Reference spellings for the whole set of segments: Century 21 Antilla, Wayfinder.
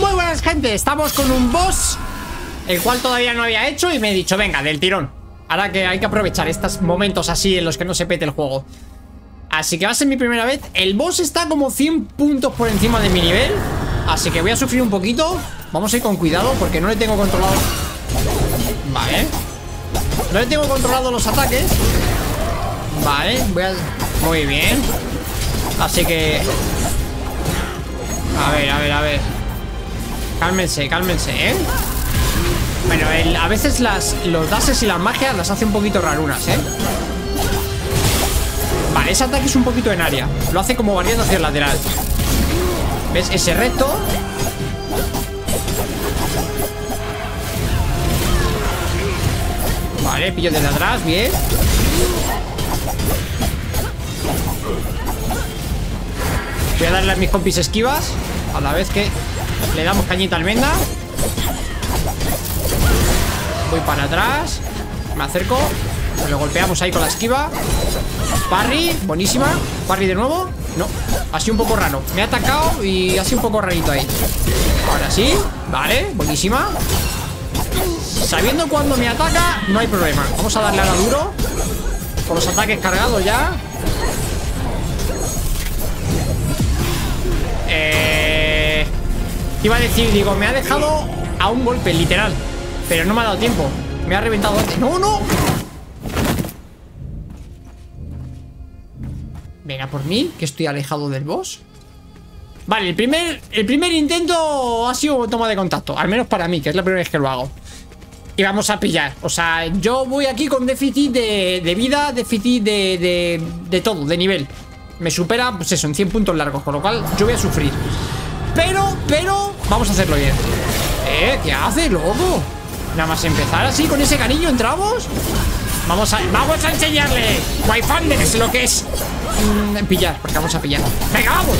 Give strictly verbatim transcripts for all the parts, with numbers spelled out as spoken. Muy buenas, gente, estamos con un boss el cual todavía no había hecho y me he dicho, venga, del tirón. Ahora que hay que aprovechar estos momentos así en los que no se pete el juego. Así que va a ser mi primera vez. El boss está como cien puntos por encima de mi nivel, así que voy a sufrir un poquito. Vamos a ir con cuidado porque no le tengo controlado. Vale. No le tengo controlado los ataques. Vale, voy a... Muy bien. Así que... A ver, a ver, a ver. Cálmense, cálmense, ¿eh? Bueno, el, a veces las, los dashes y las magias las hace un poquito rarunas, ¿eh? Vale, ese ataque es un poquito en área. Lo hace como variando hacia el lateral. ¿Ves? Ese recto. Vale, pillo desde atrás, bien. Voy a darle a mis compis esquivas a la vez que le damos cañita a Almendra. Voy para atrás, me acerco, lo golpeamos ahí con la esquiva. Parry, buenísima. Parry de nuevo. No, así un poco raro. Me ha atacado y así un poco rarito ahí. Ahora sí, vale, buenísima. Sabiendo cuándo me ataca, no hay problema. Vamos a darle ahora duro con los ataques cargados ya. Eh, iba a decir, digo, me ha dejado a un golpe, literal. Pero no me ha dado tiempo. Me ha reventado antes. ¡No, no! Venga, por mí, que estoy alejado del boss. Vale, el primer, el primer intento ha sido toma de contacto. Al menos para mí, que es la primera vez que lo hago. Y vamos a pillar. O sea, yo voy aquí con déficit de, de vida, déficit de, de, de todo, de nivel. Me supera, pues eso, en cien puntos largos. Con lo cual, yo voy a sufrir. Pero, pero, vamos a hacerlo bien. Eh, ¿qué haces, loco? Nada más empezar así, con ese cariño, entramos. Vamos a, vamos a enseñarle Wayfinder es lo que es mm, pillar, porque vamos a pillar. ¡Venga, vamos!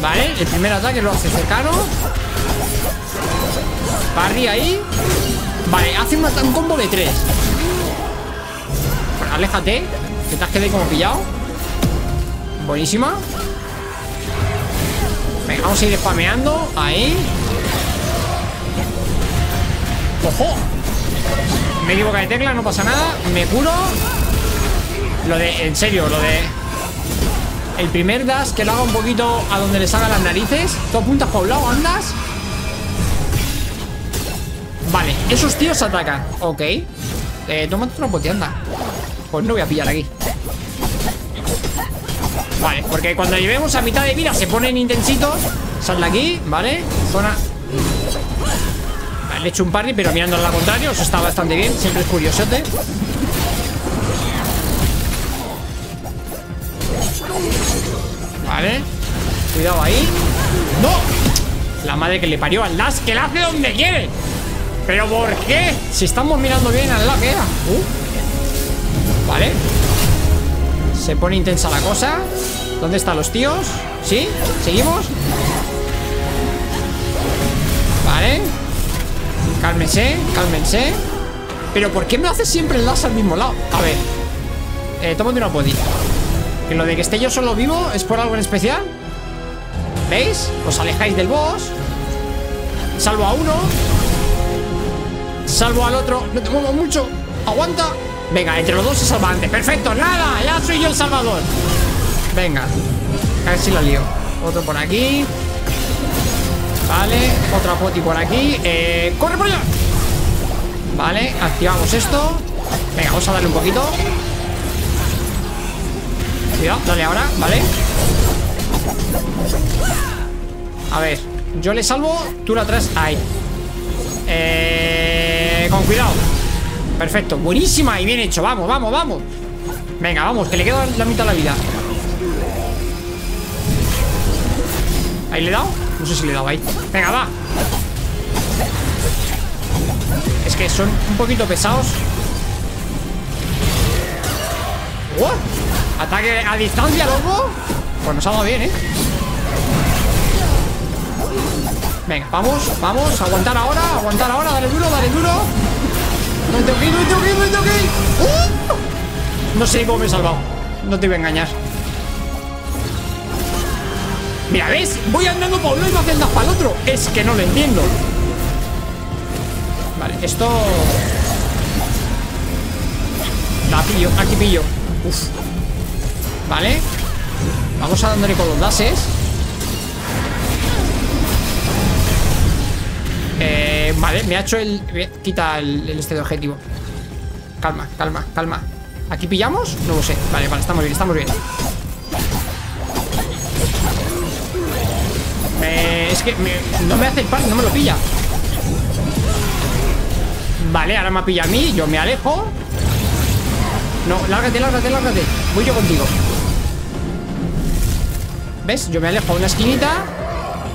Vale, el primer ataque lo hace cercano. Parry ahí. Vale, hace un, un combo de tres. Bueno, aléjate, que te has quedado como pillado. Buenísima. Venga, vamos a ir spameando. Ahí. ¡Ojo! Me equivoco de tecla, no pasa nada. Me curo. Lo de... En serio, lo de... El primer dash que lo haga un poquito a donde le salgan las narices. Tú apuntas para un lado, andas. Vale, esos tíos atacan. Ok. Eh, tómate una potienda. Pues no voy a pillar aquí. Vale, porque cuando llevemos a mitad de vida se ponen intensitos. Sal de aquí, ¿vale? Zona... Vale, le he hecho un parry, pero mirando al contrario. Eso está bastante bien, siempre es curiosote. Vale. Cuidado ahí. ¡No! La madre que le parió al dash, que la hace donde quiere. ¿Pero por qué? Si estamos mirando bien al lado que era. Uh. Vale. Se pone intensa la cosa. ¿Dónde están los tíos? ¿Sí? ¿Seguimos? Vale. Cálmense, cálmense. ¿Pero por qué me haces siempre el dash al mismo lado? A ver. Eh, tómate una podita. Que lo de que esté yo solo vivo es por algo en especial. ¿Veis? Os alejáis del boss. Salvo a uno. Salvo al otro. No te muevo mucho. Aguanta. Venga, entre los dos se salva antes. ¡Perfecto! ¡Nada! ¡Ya soy yo el salvador! Venga. A ver si la lío. Otro por aquí. Vale. Otra poti por aquí. Eh, ¡Corre por allá! Vale. Activamos esto. Venga, vamos a darle un poquito. Cuidado. Dale ahora. Vale. A ver. Yo le salvo. Tú la traes ahí. Eh, con cuidado. Perfecto, buenísima y bien hecho. Vamos, vamos, vamos. Venga, vamos, que le queda la mitad de la vida. ¿Ahí le he dado? No sé si le he dado ahí. Venga, va. Es que son un poquito pesados. ¿What? Ataque a distancia, loco. Pues nos ha dado bien, eh. Venga, vamos, vamos. Aguantar ahora, aguantar ahora. Dale duro, dale duro. No tengo que ir, no tengo que ir, no tengo que ir. ¡Uh! No sé cómo me he salvado. No te voy a engañar. Mira, ¿ves? Voy andando por uno y haciendo para el otro. Es que no lo entiendo. Vale, esto... La pillo, aquí pillo. Uf. Vale. Vamos a dándole con los dashes. Eh, vale, me ha hecho el... Quita el, el este de objetivo. Calma, calma, calma. ¿Aquí pillamos? No lo sé. Vale, vale, estamos bien, estamos bien. Eh, es que me, no me hace el pan, no me lo pilla. Vale, ahora me pilla a mí, yo me alejo. No, lárgate, lárgate, lárgate. Voy yo contigo. ¿Ves? Yo me alejo a una esquinita.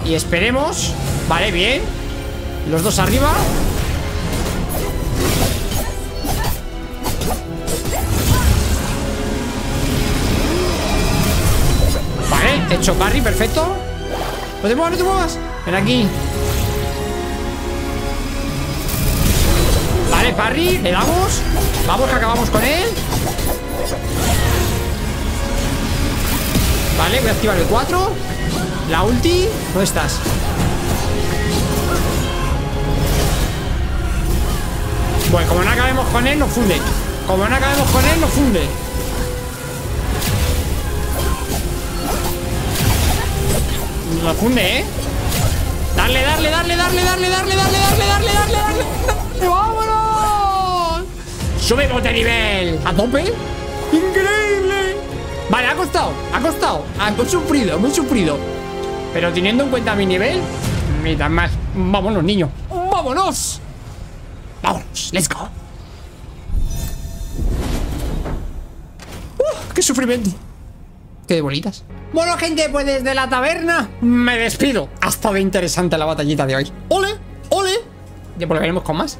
Y esperemos. Vale, bien. Los dos arriba. Vale, hecho parry, perfecto. No te muevas, no te muevas. Ven aquí. Vale, parry, le damos. Vamos que acabamos con él. Vale, voy a activar el cuatro. La ulti. ¿Dónde estás? Bueno, como no acabemos con él, nos funde. Como no acabemos con él, nos funde. Nos funde, ¿eh? Darle, darle, darle, darle, darle, darle, darle, darle, darle, darle, darle, darle. ¡Vámonos! ¡Subimos de nivel! ¡A tope! ¡Increíble! Vale, ha costado, ha costado. Ha sufrido, muy sufrido. Pero teniendo en cuenta mi nivel, ni tan mal. ¡Vámonos, niño! ¡Vámonos! Vámonos, let's go. ¡Uh! ¡Qué sufrimiento! ¡Qué de bolitas! Bueno, gente, pues desde la taberna me despido. Ha estado interesante la batallita de hoy. ¡Ole! ¡Ole! Ya volveremos con más.